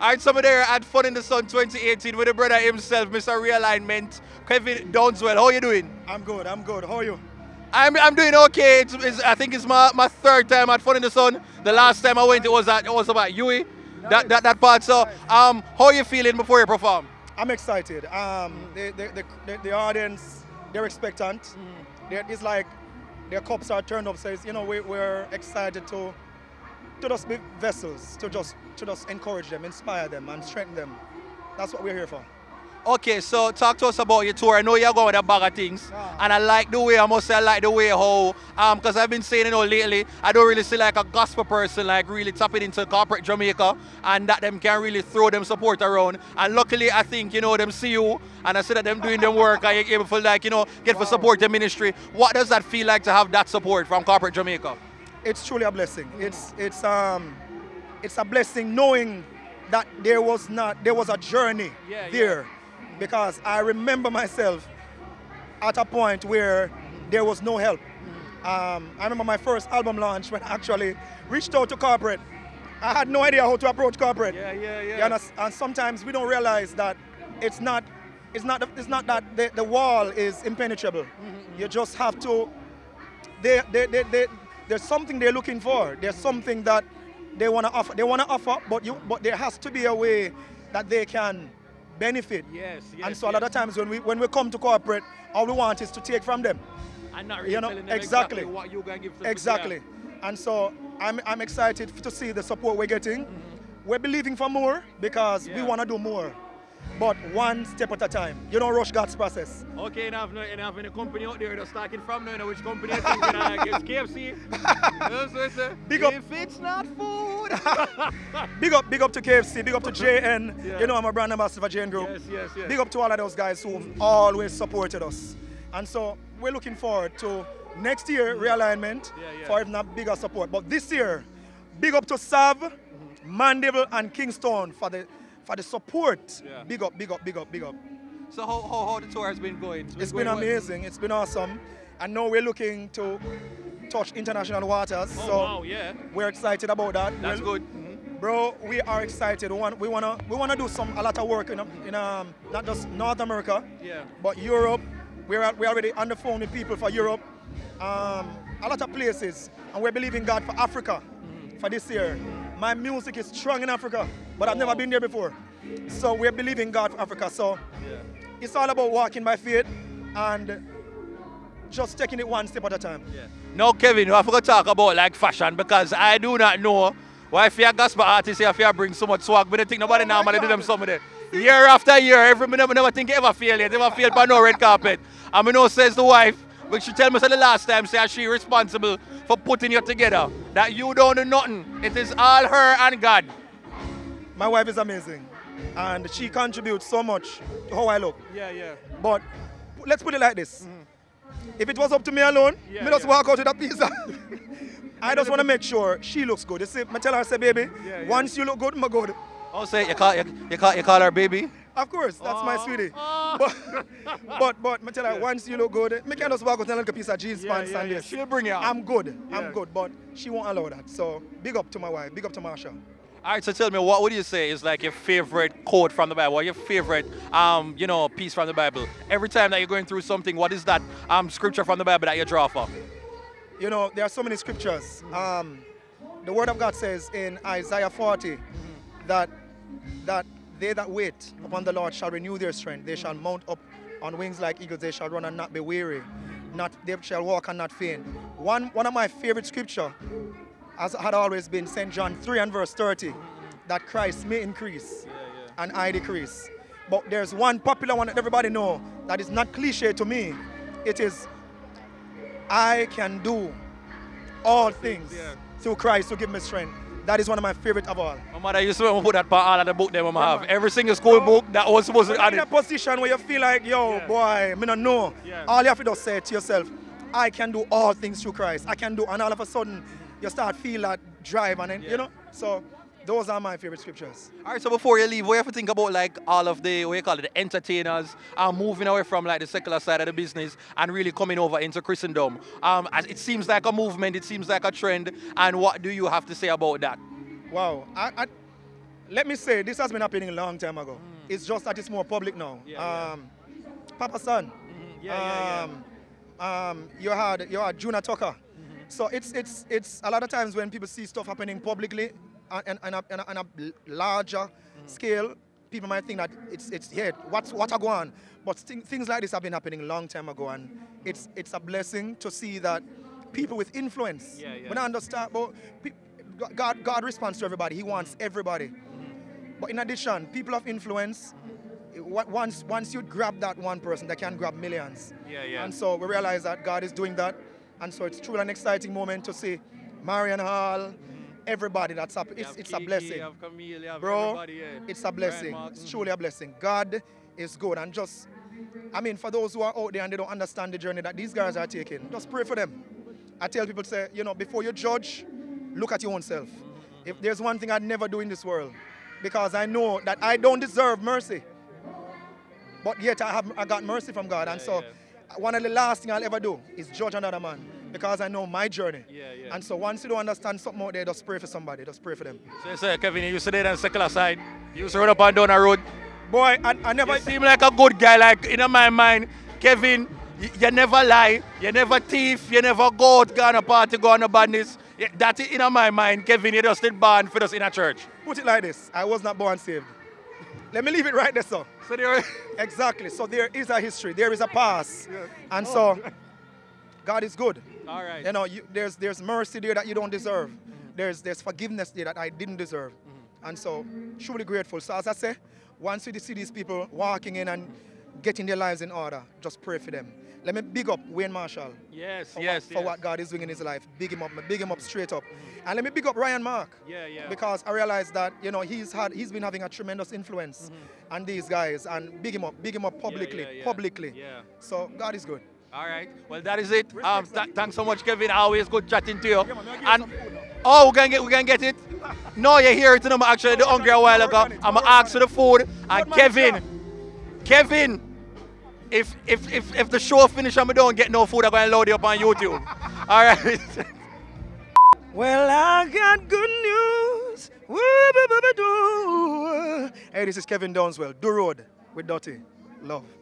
All right, some of there at Fun in the Sun 2018 with the brother himself, Mr. Realignment, Kevin Downswell. How you doing? I'm good, I'm good. How are you? I'm doing okay. I think it's my third time at Fun in the Sun. The last time I went, it was about Yui, that part. So, how are you feeling before you perform? I'm excited. The audience, they're expectant. It's like their cups are turned up. So it's, you know, we're excited to just be vessels, to just encourage them, inspire them, and strengthen them. That's what we're here for. Okay, so talk to us about your tour. I know you're going with a bag of things, and I like the way, I must say, I like the way how, because I've been saying, you know, lately, I don't really see like a gospel person like really tapping into corporate Jamaica, and that them can really throw them support around. And luckily, I think, you know, them see you, and I see that them doing them work, and you're able to, like, you know, get for support the ministry. What does that feel like to have that support from corporate Jamaica? It's truly a blessing. It's a blessing knowing that there was a journey there. Because I remember myself at a point where there was no help. I remember my first album launch when I actually reached out to corporate. I had no idea how to approach corporate. And sometimes we don't realize that it's not that the wall is impenetrable. You just have to, there's something they're looking for. There's something that they want to offer, but there has to be a way that they can benefit. And so a lot of times when we come to corporate, all we want is to take from them. And not really, you know, telling them exactly what you're going to give them. Exactly. And so I'm excited to see the support we're getting. We're believing for more because we want to do more. But one step at a time. You don't rush God's process. Okay, and I have a company out there that's talking from now, which company I think it's KFC. Big up. If it's not food. Big up to KFC, big up to JN. You know I'm a brand ambassador for JN Group. Yes. Big up to all of those guys who've always supported us. And so we're looking forward to next year realignment for if not bigger support. But this year, big up to Sav, Mandeville and Kingstone for the support. Big up. So how the tour has been going? It's been amazing. It's been awesome. I know we're looking to touch international waters. We're excited about that. That's good. Bro, we are excited. We wanna do a lot of work in not just North America, but Europe. We're already on the phone with people for Europe. A lot of places. And we're believing God for Africa for this year. My music is strong in Africa, but I've never been there before. So we're believing God for Africa. So it's all about walking by faith and just taking it one step at a time. Now, Kevin, I forgot to talk about like fashion because I do not know why if you're a gospel artist, if you bring so much swag, but I think nobody normally do them some of them. Year after year, every minute, I never think I ever fail yet. Never fail by no red carpet. And I know says the wife, but she tell me the last time, say she responsible for putting you together. That you don't do nothing. It is all her and God. My wife is amazing. And she contributes so much to how I look. But let's put it like this. If it was up to me alone, me just walk out with a pizza. I just want to make sure she looks good. You see, I tell her, say, baby, once you look good, I'm good. Oh, say, you call her baby? Of course, that's my sweetie. But I tell her, once you look good, I can just walk out and look a piece of jeans pants and this. She'll bring it out. I'm good, but she won't allow that. So big up to my wife, big up to Marsha. All right, so tell me, what would you say is like your favorite quote from the Bible, or your favorite, you know, piece from the Bible? Every time that you're going through something, what is that scripture from the Bible that you draw from? You know, there are so many scriptures. The Word of God says in Isaiah 40 that they that wait upon the Lord shall renew their strength. They shall mount up on wings like eagles. They shall run and not be weary. They shall walk and not faint. One of my favorite scripture had always been St. John 3 and verse 30, that Christ may increase and I decrease. But there's one popular one that everybody know that is not cliche to me. It is, I can do all things through Christ who give me strength. That is one of my favorite of all. My mother used to put that part all of the book that my have. Every single school book that was supposed to add in a position where you feel like, yo, boy, me not know. All you have to do is say to yourself, I can do all things through Christ. I can do, and all of a sudden, you start feel that drive and then, you know, so those are my favorite scriptures. All right, so before you leave, what do you have to think about like all of the, what do you call it, the entertainers are moving away from like the secular side of the business and really coming over into Christendom? As it seems like a movement, it seems like a trend, and what do you have to say about that? Wow, let me say, this has been happening a long time ago. Mm. It's just that it's more public now. Yeah, yeah. Papa San, mm-hmm. You had Juna Tucker. Mm-hmm. So it's a lot of times when people see stuff happening publicly and a larger mm-hmm. scale, people might think that it's yeah, what are going on? But things like this have been happening a long time ago, and it's a blessing to see that people with influence. Yeah, yeah. When I understand, but God responds to everybody. He wants everybody. Mm-hmm. But in addition, people of influence, once you grab that one person, they can grab millions. Yeah, yeah. And so we realize that God is doing that, and so it's truly an exciting moment to see Marion Hall, everybody that's up. It's a blessing, Camille, bro. It's a blessing. It's truly a blessing. God is good, and just, I mean, for those who are out there and they don't understand the journey that these guys are taking, just pray for them. I tell people, say, you know, before you judge, look at your own self. If there's one thing I'd never do in this world, because I know that I don't deserve mercy, but yet I got mercy from God, and so one of the last things I'll ever do is judge another man, because I know my journey. Yeah, yeah. And so once you don't understand something out there, just pray for somebody, just pray for them. So, sir, Kevin, you used to date on secular side, you used to run up and down the road. Boy, I never... You seem like a good guy, like, in my mind, Kevin, you never lie, you never thief, you never go out, go on a party, go on a badness. Yeah, that's it, in my mind, Kevin, you just did born for us in a church. Put it like this, I was not born saved. Let me leave it right there, sir. So there... Exactly, so there is a history, there is a past, yeah. And so... God is good. All right. You know, there's mercy there that you don't deserve. Mm-hmm. There's forgiveness there that I didn't deserve. Mm-hmm. And so, truly grateful. So as I say, once you see these people walking in and getting their lives in order, just pray for them. Let me big up Wayne Marshall. Yes, for what God is doing in his life. Big him up straight up. Mm-hmm. And let me big up Ryan Mark. Yeah, yeah. Because I realized that, you know, he's been having a tremendous influence mm-hmm. on these guys, and big him up publicly. Yeah, yeah, yeah. Publicly. Yeah. So God is good. All right. Well, that is it. Thanks so much, Kevin. Always good chatting to you. Yeah, man, and oh, we can get it. No, you hear it. I'm actually the hungry a while ago. I'm gonna ask for the food. And Kevin, if the show finishes and we don't get no food, I'm gonna load you up on YouTube. All right. Well, I got good news. Hey, this is Kevin Downswell. Do road with Dutty. Love.